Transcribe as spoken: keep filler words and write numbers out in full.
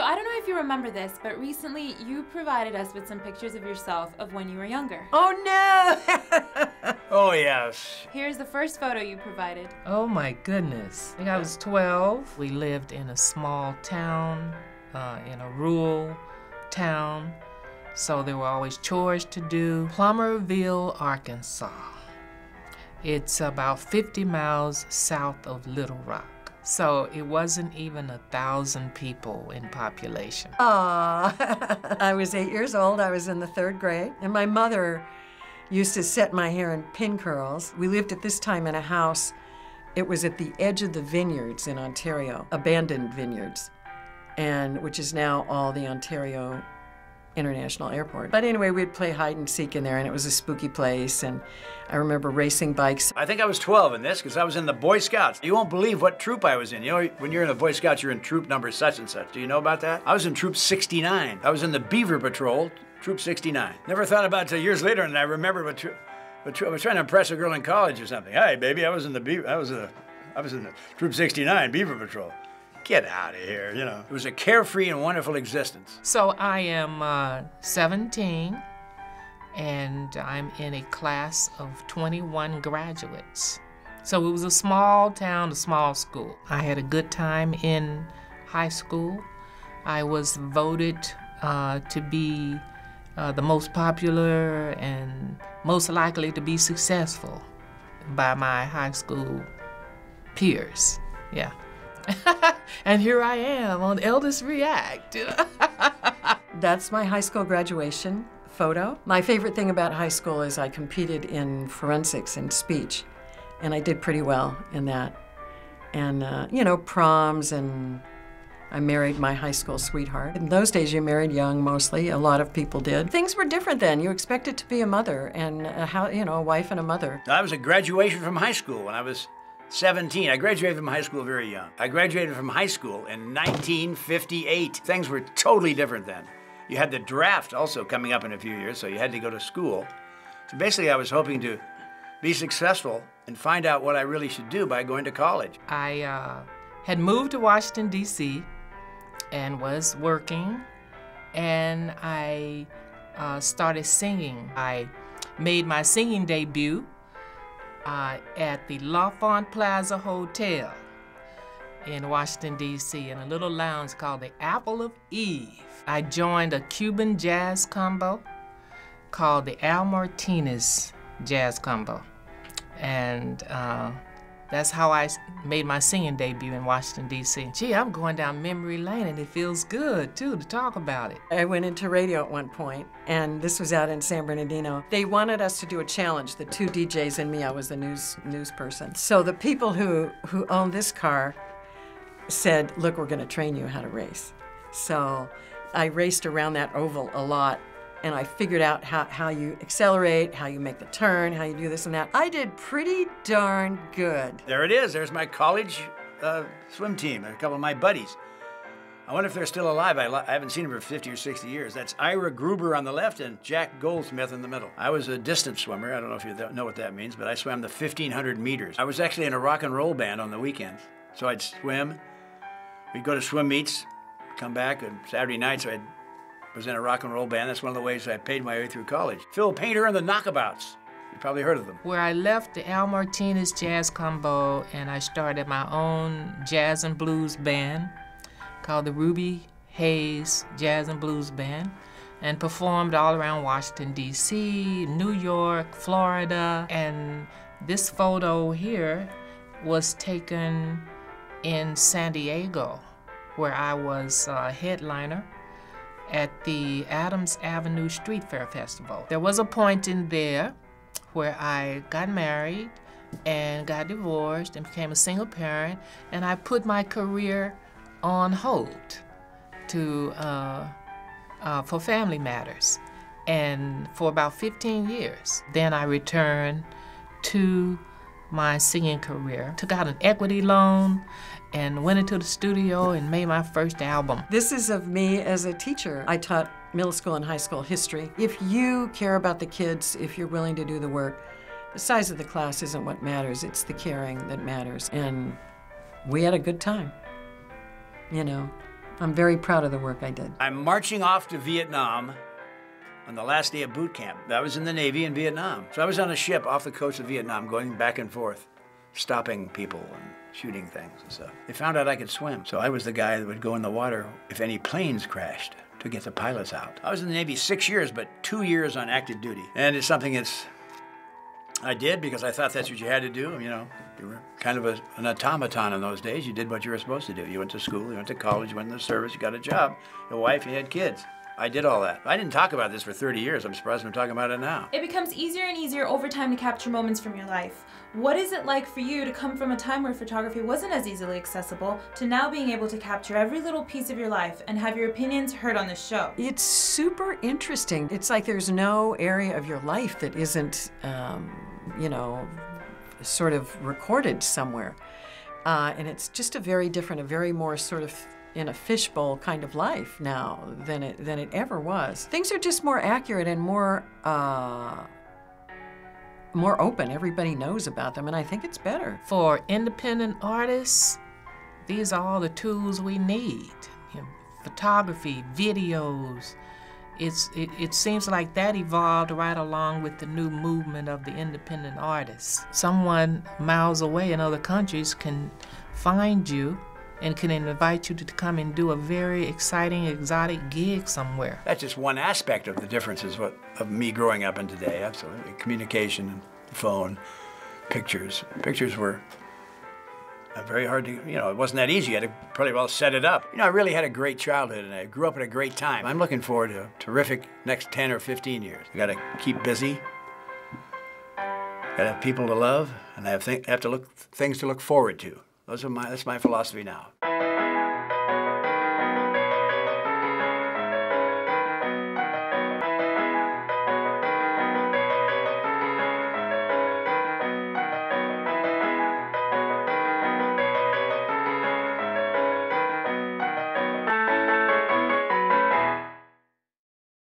So I don't know if you remember this, but recently you provided us with some pictures of yourself of when you were younger. Oh no! Oh yes. Here's the first photo you provided. Oh my goodness. I think I was twelve. We lived in a small town, uh, in a rural town, so there were always chores to do. Plumerville, Arkansas. It's about fifty miles south of Little Rock. So it wasn't even a thousand people in population. Aww. I was eight years old. I was in the third grade. And my mother used to set my hair in pin curls. We lived at this time in a house. It was at the edge of the vineyards in Ontario, abandoned vineyards, and which is now all the Ontario International Airport. But anyway, we'd play hide and seek in there, and it was a spooky place, and I remember racing bikes. I think I was twelve in this, because I was in the Boy Scouts. You won't believe what troop I was in. You know, when you're in the Boy Scouts, you're in troop number such and such. Do you know about that? I was in troop sixty-nine. I was in the Beaver Patrol, troop sixty-nine. Never thought about it until years later, and I remember what tro what tro I was trying to impress a girl in college or something. Hey, baby, I was in the Beaver, I was in the, I was in the troop sixty-nine, Beaver Patrol. Get out of here, you know. It was a carefree and wonderful existence. So I am uh, seventeen, and I'm in a class of twenty-one graduates. So it was a small town, a small school. I had a good time in high school. I was voted uh, to be uh, the most popular and most likely to be successful by my high school peers, yeah. And here I am on Elders React. That's my high school graduation photo. My favorite thing about high school is I competed in forensics and speech, and I did pretty well in that. And, uh, you know, proms, and I married my high school sweetheart. In those days, you married young mostly. A lot of people did. Things were different then. You expected to be a mother and, a, you know, a wife and a mother. I was at graduation from high school when I was seventeen. I graduated from high school very young. I graduated from high school in nineteen fifty-eight. Things were totally different then. You had the draft also coming up in a few years, so you had to go to school. So basically I was hoping to be successful and find out what I really should do by going to college. I uh, had moved to Washington, D C and was working, and I uh, started singing. I made my singing debut Uh, at the LaFont Plaza Hotel in Washington, D C, in a little lounge called the Apple of Eve. I joined a Cuban jazz combo called the Al Martinez Jazz Combo. And uh, that's how I made my singing debut in Washington, D C Gee, I'm going down memory lane, and it feels good, too, to talk about it. I went into radio at one point, and this was out in San Bernardino. They wanted us to do a challenge, the two D Js and me. I was the news news person. So the people who, who owned this car said, look, we're going to train you how to race. So I raced around that oval a lot, and I figured out how, how you accelerate, how you make the turn, how you do this and that. I did pretty darn good. There it is. There's my college uh, swim team and a couple of my buddies. I wonder if they're still alive. I, I haven't seen them for fifty or sixty years. That's Ira Gruber on the left and Jack Goldsmith in the middle. I was a distance swimmer. I don't know if you know what that means, but I swam the fifteen hundred meters. I was actually in a rock and roll band on the weekends. So I'd swim. We'd go to swim meets, come back on Saturday nights. I'd was in a rock and roll band. That's one of the ways I paid my way through college. Phil Painter and the Knockabouts. You've probably heard of them. Where I left the Al Martinez Jazz Combo, and I started my own jazz and blues band called the Ruby Hayes Jazz and Blues Band, and performed all around Washington, D C, New York, Florida. And this photo here was taken in San Diego, where I was a headliner at the Adams Avenue Street Fair Festival. There was a point in there where I got married and got divorced and became a single parent, and I put my career on hold to, uh, uh, for family matters, and for about fifteen years. Then I returned to my singing career, took out an equity loan, and went into the studio and made my first album. This is of me as a teacher. I taught middle school and high school history. If you care about the kids, if you're willing to do the work, the size of the class isn't what matters, it's the caring that matters. And we had a good time, you know. I'm very proud of the work I did. I'm marching off to Vietnam on the last day of boot camp. I was in the Navy in Vietnam. So I was on a ship off the coast of Vietnam going back and forth, stopping people and shooting things and stuff. They found out I could swim, so I was the guy that would go in the water if any planes crashed to get the pilots out. I was in the Navy six years, but two years on active duty. And it's something that's I did because I thought that's what you had to do. You know, you were kind of a, an automaton in those days. You did what you were supposed to do. You went to school, you went to college, you went in the service, you got a job, your wife, you had kids. I did all that. I didn't talk about this for thirty years. I'm surprised I'm talking about it now. It becomes easier and easier over time to capture moments from your life. What is it like for you to come from a time where photography wasn't as easily accessible to now being able to capture every little piece of your life and have your opinions heard on this show? It's super interesting. It's like there's no area of your life that isn't, um, you know, sort of recorded somewhere. Uh, and it's just a very different, a very more sort of in a fishbowl kind of life now than it than it ever was. Things are just more accurate and more uh, more open. Everybody knows about them, and I think it's better. For independent artists, these are all the tools we need. You know, photography, videos. It's, it, it seems like that evolved right along with the new movement of the independent artists. Someone miles away in other countries can find you and can invite you to come and do a very exciting, exotic gig somewhere. That's just one aspect of the differences what, of me growing up and today, absolutely. Communication, phone, pictures. Pictures were very hard to, you know, it wasn't that easy. I had to probably well set it up. You know, I really had a great childhood and I grew up at a great time. I'm looking forward to a terrific next ten or fifteen years. I gotta keep busy, gotta have people to love, and I have, th- I have to look, things to look forward to. Those are my, that's my philosophy now.